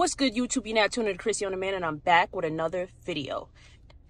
What's good, YouTube? You're now tuned into ChrisSy On DEMAND, and I'm back with another video.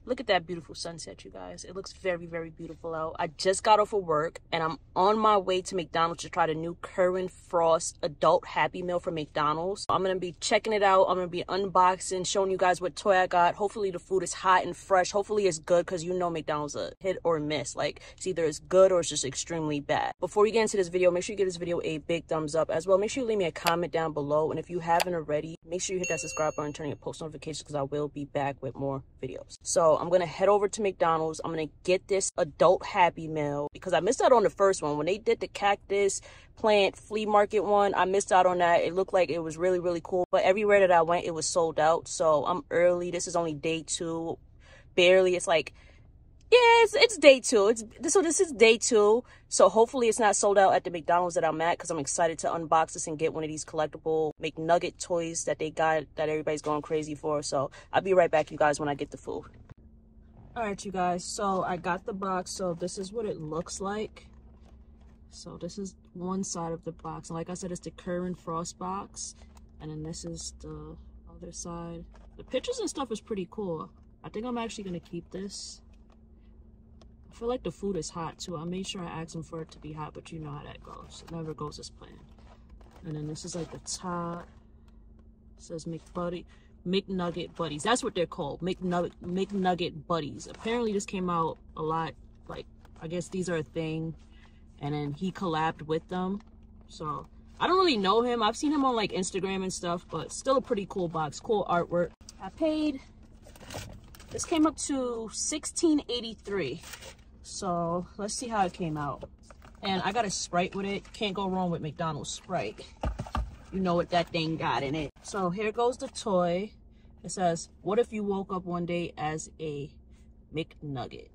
Look at that beautiful sunset, you guys. It looks very, very beautiful out. I just got off of work, and I'm on my way to McDonald's to try the new Kerwin Frost Adult Happy Meal from McDonald's. I'm going to be checking it out. I'm going to be unboxing, showing you guys what toy I got. Hopefully, the food is hot and fresh. Hopefully, it's good, because you know McDonald's a hit or miss. Like, it's either it's good or it's just extremely bad. Before we get into this video, make sure you give this video a big thumbs up as well. Make sure you leave me a comment down below, and if you haven't already, make sure you hit that subscribe button and turn on your post notifications, because I will be back with more videos. So I'm gonna head over to McDonald's. I'm gonna get this adult happy meal because I missed out on the first one when they did the cactus plant flea market one. I missed out on that. It looked like it was really, really cool, but everywhere that I went, it was sold out. So I'm early. This is only day two, barely. It's like, yeah, it's day two. So this is day two. So hopefully it's not sold out at the McDonald's that I'm at, because I'm excited to unbox this and get one of these collectible McNugget toys that they got that everybody's going crazy for. So I'll be right back, you guys, when I get the food. All right, you guys, so I got the box. So this is what it looks like. So this is one side of the box, and like I said, it's the Kerwin Frost box, and then this is the other side. The pictures and stuff is pretty cool. I think I'm actually gonna keep this. I feel like the food is hot too. I made sure I asked them for it to be hot, but you know how that goes. It never goes as planned. And then this is like the top. It says McNugget Buddies. That's what they're called, McNugget Buddies. Apparently this came out a lot, like I guess these are a thing, and then he collabed with them. So I don't really know him. I've seen him on like Instagram and stuff, but still a pretty cool box, cool artwork. I paid, this came up to $16.83, so let's see how it came out. And I got a Sprite with it. Can't go wrong with McDonald's Sprite. You know what that thing got in it. So here goes the toy. It says, what if you woke up one day as a McNugget?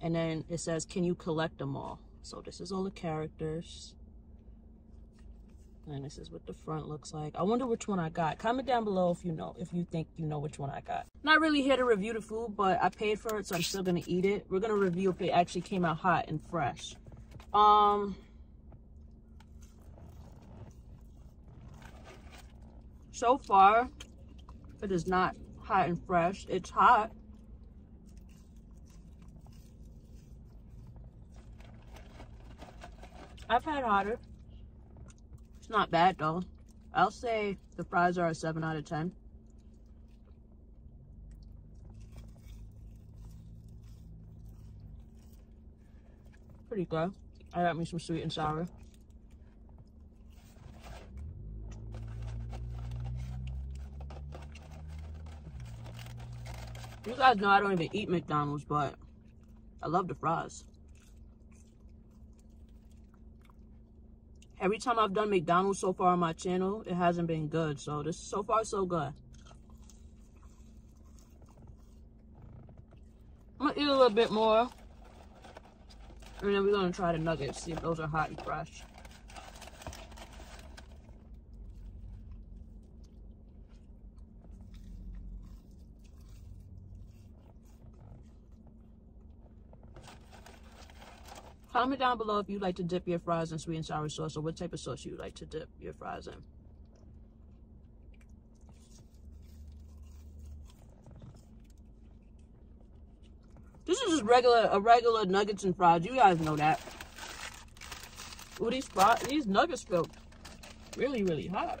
And then it says, can you collect them all? So this is all the characters. And this is what the front looks like. I wonder which one I got. Comment down below if you think you know which one I got. Not really here to review the food, but I paid for it, so I'm still gonna eat it. We're gonna review if it actually came out hot and fresh. So far, it is not hot and fresh. It's hot. I've had hotter. It's not bad though. I'll say the fries are a 7 out of 10. Pretty good. I got me some sweet and sour. You guys know I don't even eat McDonald's, but I love the fries. Every time I've done McDonald's so far on my channel, it hasn't been good. So this is so far so good. I'm gonna eat a little bit more, and then we're gonna try the nuggets, see if those are hot and fresh. Comment down below if you like to dip your fries in sweet and sour sauce, or what type of sauce you like to dip your fries in. This is just regular nuggets and fries. You guys know that. Ooh, these nuggets felt really, really hot.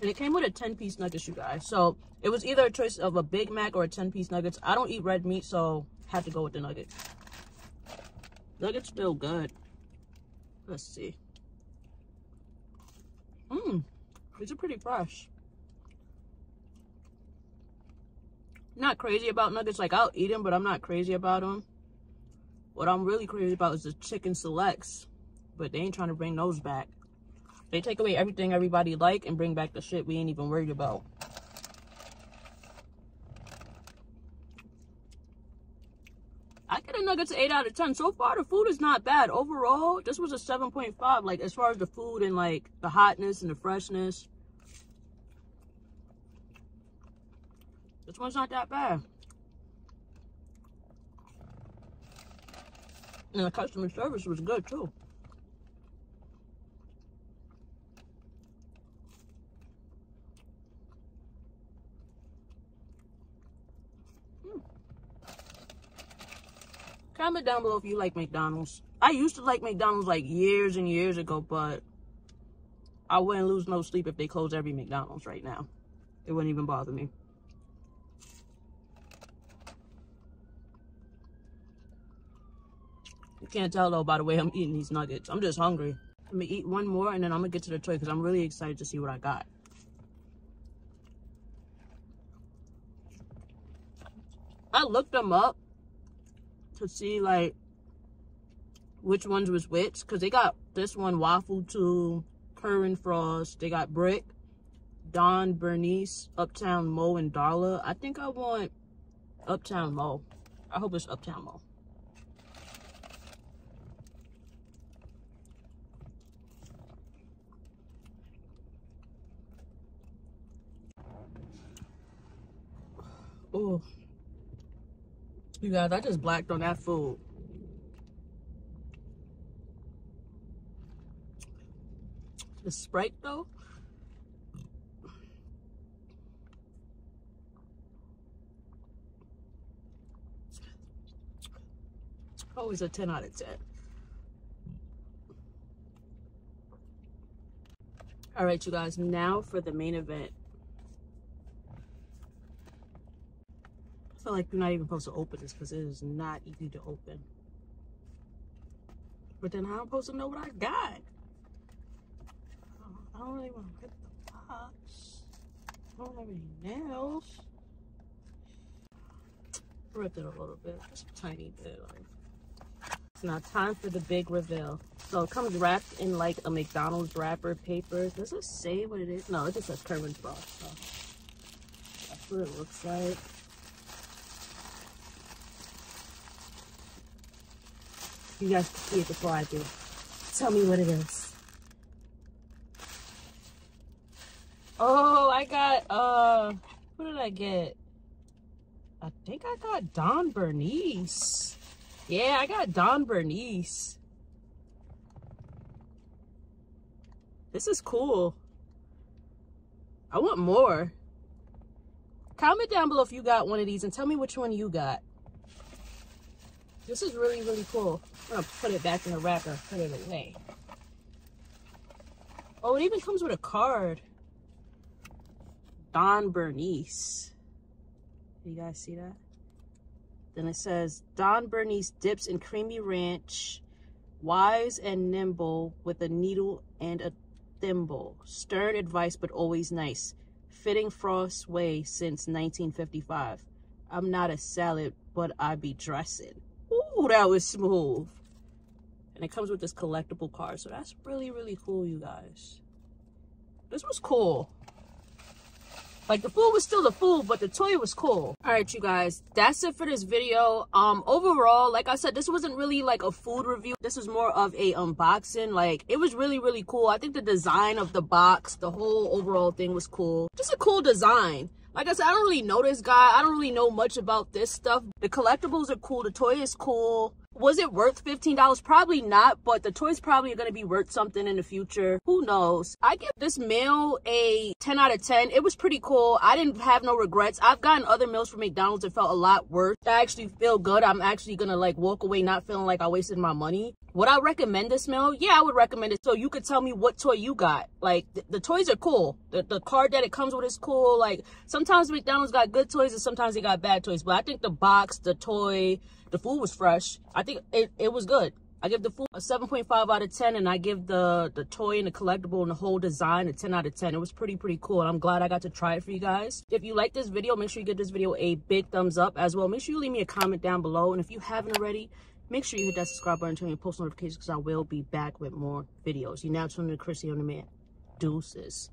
And it came with a 10-piece nuggets, you guys. So it was either a choice of a Big Mac or a 10-piece nuggets. I don't eat red meat, so had to go with the nuggets. Nuggets feel good. Let's see. These are pretty fresh. Not crazy about nuggets. Like, I'll eat them, but I'm not crazy about them. What I'm really crazy about is the chicken selects, but they ain't trying to bring those back. They take away everything everybody like and bring back the shit we ain't even worried about. Nuggets 8 out of 10. So far, the food is not bad. Overall, this was a 7.5. Like, as far as the food and, like, the hotness and the freshness. This one's not that bad. And the customer service was good, too. Comment down below if you like McDonald's. I used to like McDonald's like years and years ago, but I wouldn't lose no sleep if they closed every McDonald's right now. It wouldn't even bother me. You can't tell though by the way I'm eating these nuggets. I'm just hungry. I'm gonna eat one more and then I'm gonna get to the toy because I'm really excited to see what I got. I looked them up to see like which ones was which, because they got this one waffle too, Kerwin Frost, they got Brick, Don Bernice, Uptown Moe, and Darla. I think I want Uptown Moe. I hope it's Uptown Moe. Oh, you guys, I just blacked on that food. The Sprite though. Always a 10 out of 10. All right, you guys, now for the main event. I feel like you're not even supposed to open this because it is not easy to open. But then how am I supposed to know what I got? I don't even get the box. I don't have any nails. Ripped it a little bit, just a tiny bit. It's now time for the big reveal. So it comes wrapped in like a McDonald's wrapper paper. Does it say what it is? No, it just says Kerwin Frost. So that's what it looks like. You guys can see it before I do. Tell me what it is. Oh, I got, what did I get? I think I got Don Bernice. Yeah, I got Don Bernice. This is cool. I want more. Comment down below if you got one of these and tell me which one you got. This is really, really cool. I'm gonna put it back in the wrapper and put it away. Oh, it even comes with a card. Don Bernice. You guys see that? Then it says, Don Bernice dips in creamy ranch, wise and nimble with a needle and a thimble. Stern advice, but always nice. Fitting Frost's way since 1955. I'm not a salad, but I be dressing. Ooh, that was smooth. And it comes with this collectible card, so that's really, really cool, you guys. This was cool. Like, the food was still the food, but the toy was cool. All right, you guys, that's it for this video. Overall, like I said, this wasn't really like a food review. This was more of a unboxing. Like, it was really, really cool. I think the design of the box, the whole overall thing was cool. Just a cool design. Like I said, I don't really know this guy. I don't really know much about this stuff. The collectibles are cool. The toy is cool. Was it worth $15? Probably not, but the toy's probably going to be worth something in the future. Who knows? I give this meal a 10 out of 10. It was pretty cool. I didn't have no regrets. I've gotten other meals from McDonald's that felt a lot worse. I actually feel good. I'm actually going to like walk away not feeling like I wasted my money. Would I recommend this meal? Yeah, I would recommend it. So you could tell me what toy you got. Like, the toys are cool. The card that it comes with is cool. Like, sometimes McDonald's got good toys and sometimes they got bad toys. But I think the box, the toy, the food was fresh. I think it was good. I give the food a 7.5 out of 10, and I give the toy and the collectible and the whole design a 10 out of 10. It was pretty cool, and I'm glad I got to try it for you guys. If you like this video, make sure you give this video a big thumbs up as well. Make sure you leave me a comment down below, and if you haven't already, make sure you hit that subscribe button and turn your post notifications because I will be back with more videos. You're now tuned to ChrisSy On Demand. Deuces.